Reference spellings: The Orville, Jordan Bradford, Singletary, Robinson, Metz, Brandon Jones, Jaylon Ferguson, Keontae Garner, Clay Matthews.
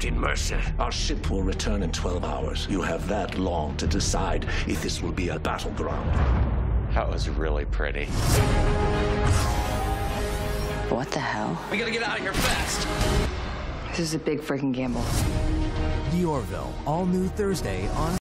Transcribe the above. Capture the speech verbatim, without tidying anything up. Captain Mercer. Our ship will return in twelve hours. You have that long to decide if this will be a battleground. That was really pretty. What the hell? We gotta get out of here fast. This is a big freaking gamble. The Orville, all new Thursday on